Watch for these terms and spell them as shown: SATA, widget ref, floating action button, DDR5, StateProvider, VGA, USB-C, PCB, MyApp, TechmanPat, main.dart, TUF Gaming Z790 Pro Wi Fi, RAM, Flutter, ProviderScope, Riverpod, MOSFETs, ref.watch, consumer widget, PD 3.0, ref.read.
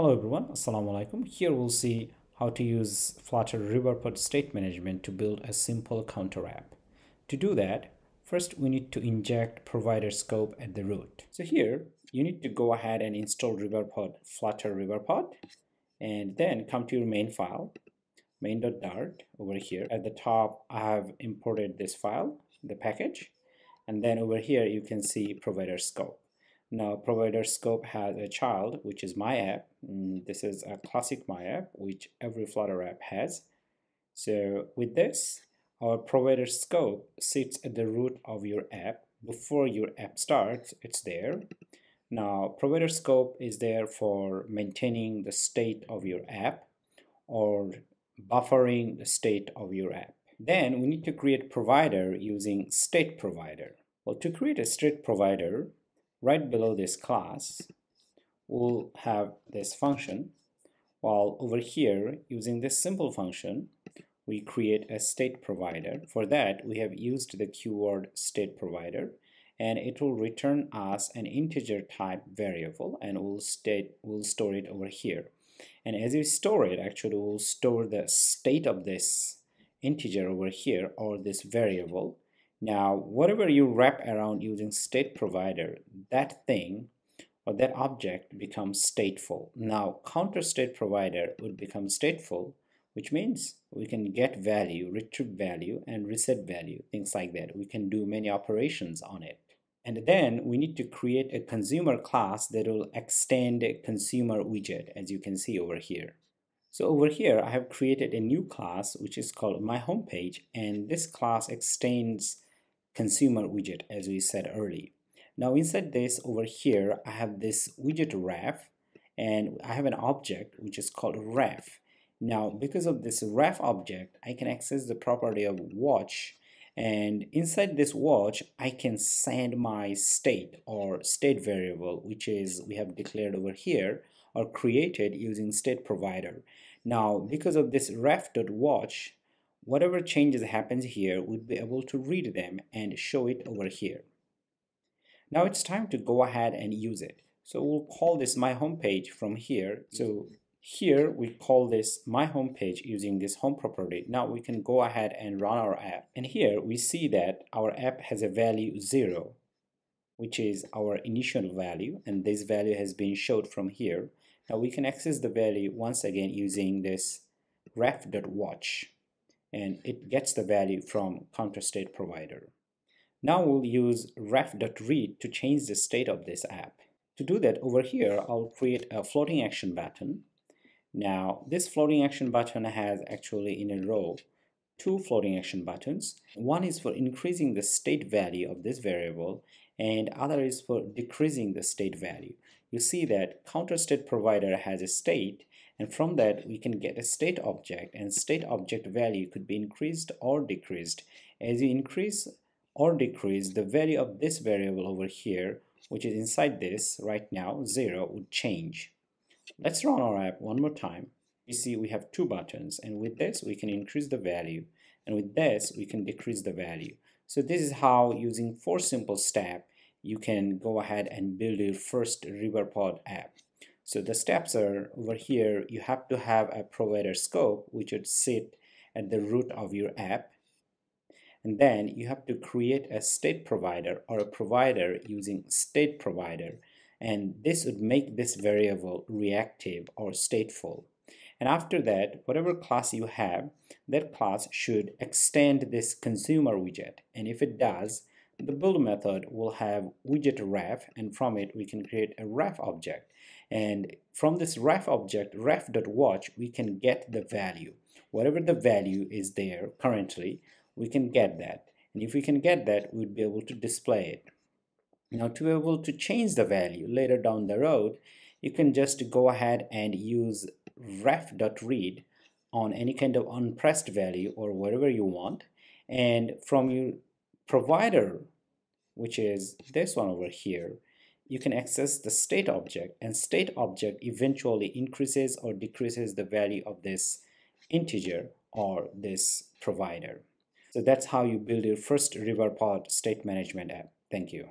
Hello everyone, assalamu alaikum. Here we'll see how to use Flutter Riverpod state management to build a simple counter app. To do that, first we need to inject ProviderScope at the root. So here you need to go ahead and install Riverpod, Flutter Riverpod, and then come to your main file, main.dart over here. At the top I have imported this file, the package, and then over here you can see ProviderScope. Now ProviderScope has a child, which is MyApp. This is a classic MyApp, which every Flutter app has. So with this, our ProviderScope sits at the root of your app. Before your app starts, it's there. Now ProviderScope is there for maintaining the state of your app or buffering the state of your app. Then we need to create provider using StateProvider. Well, to create a StateProvider, right below this class, we'll have this function, while over here, using this simple function, we create a state provider. For that, we have used the keyword state provider, and it will return us an integer type variable, and we'll store it over here. And as you store it, actually, we'll store the state of this integer over here, or this variable. Now, whatever you wrap around using state provider, that thing or that object becomes stateful. Now, counter state provider would become stateful, which means we can get value, retrieve value, and reset value, things like that. We can do many operations on it. And then we need to create a consumer class that will extend a consumer widget, as you can see over here. So over here, I have created a new class, which is called MyHomepage, and this class extends consumer widget, as we said earlier. Now inside this, over here, I have this widget ref, and I have an object which is called ref. Now because of this ref object, I can access the property of watch, and inside this watch I can send my state or state variable, which is we have declared over here or created using state provider. Now because of this ref.watch, whatever changes happens here, we'll be able to read them and show it over here. Now it's time to go ahead and use it. So we'll call this my homepage from here. So here we call this my homepage using this home property. Now we can go ahead and run our app. And here we see that our app has a value 0, which is our initial value, and this value has been showed from here. Now we can access the value once again using this ref.watch, and it gets the value from counter state provider. Now we'll use ref.read to change the state of this app. To do that, over here I'll create a floating action button. Now this floating action button has actually in a row two floating action buttons. One is for increasing the state value of this variable, and other is for decreasing the state value. You see that counter state provider has a state, and from that we can get a state object, and state object value could be increased or decreased. As you increase or decrease, the value of this variable over here, which is inside this right now 0, would change. Let's run our app one more time. You see we have two buttons, and with this we can increase the value, and with this we can decrease the value. So this is how, using 4 simple steps, you can go ahead and build your first Riverpod app. So the steps are over here. You have to have a ProviderScope, which would sit at the root of your app, and then you have to create a state provider or a provider using state provider, and this would make this variable reactive or stateful. And after that, whatever class you have, that class should extend this consumer widget, and if it does, the build method will have widget ref, and from it we can create a ref object, and from this ref object, ref.watch, we can get the value. Whatever the value is there currently, we can get that, and if we can get that, we'd be able to display it. Now to be able to change the value later down the road, you can just go ahead and use ref.read on any kind of unpressed value or whatever you want, and from your provider, which is this one over here, you can access the state object, and state object eventually increases or decreases the value of this integer or this provider. So that's how you build your first Riverpod state management app. Thank you.